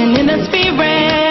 Rolling in the spirit.